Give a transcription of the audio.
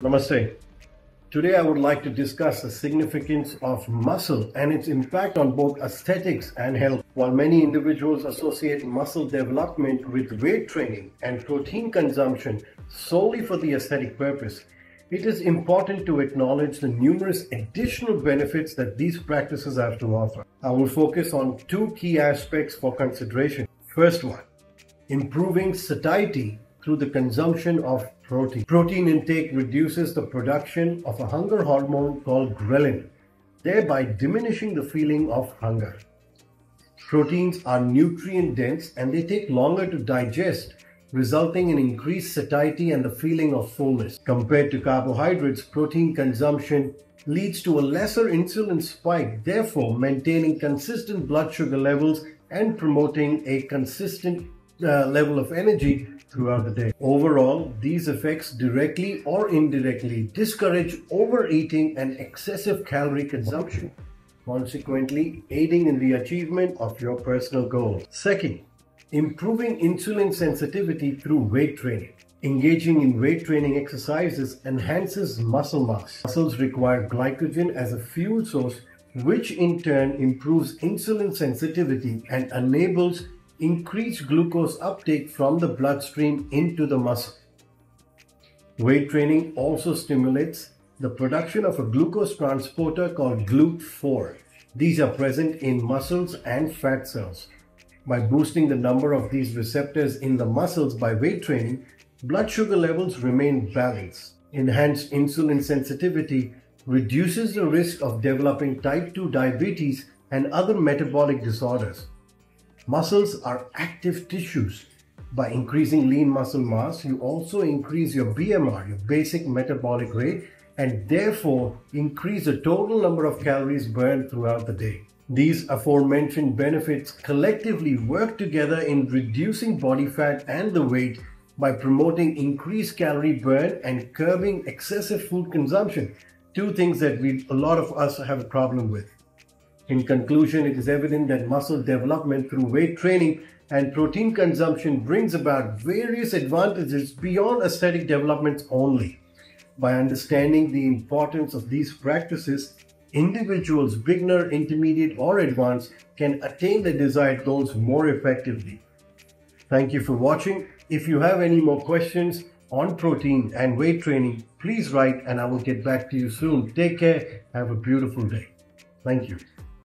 Namaste. Today I would like to discuss the significance of muscle and its impact on both aesthetics and health. While many individuals associate muscle development with weight training and protein consumption solely for the aesthetic purpose, it is important to acknowledge the numerous additional benefits that these practices have to offer. I will focus on two key aspects for consideration. First one, improving satiety through the consumption of protein. Protein intake reduces the production of a hunger hormone called ghrelin, thereby diminishing the feeling of hunger. Proteins are nutrient dense and they take longer to digest, resulting in increased satiety and the feeling of fullness. Compared to carbohydrates, protein consumption leads to a lesser insulin spike, therefore maintaining consistent blood sugar levels and promoting a consistent level of energy throughout the day. Overall, these effects directly or indirectly discourage overeating and excessive calorie consumption, consequently aiding in the achievement of your personal goals. Second, improving insulin sensitivity through weight training. Engaging in weight training exercises enhances muscle mass. Muscles require glycogen as a fuel source, which in turn improves insulin sensitivity and enables increased glucose uptake from the bloodstream into the muscle. Weight training also stimulates the production of a glucose transporter called GLUT4. These are present in muscles and fat cells. By boosting the number of these receptors in the muscles by weight training, blood sugar levels remain balanced. Enhanced insulin sensitivity reduces the risk of developing type 2 diabetes and other metabolic disorders. Muscles are active tissues. By increasing lean muscle mass, you also increase your BMR, your basic metabolic rate, and therefore increase the total number of calories burned throughout the day. These aforementioned benefits collectively work together in reducing body fat and the weight by promoting increased calorie burn and curbing excessive food consumption, two things that a lot of us have a problem with. In conclusion, it is evident that muscle development through weight training and protein consumption brings about various advantages beyond aesthetic developments only. By understanding the importance of these practices, individuals, beginner, intermediate, or advanced, can attain their desired goals more effectively. Thank you for watching. If you have any more questions on protein and weight training, please write and I will get back to you soon. Take care. Have a beautiful day. Thank you.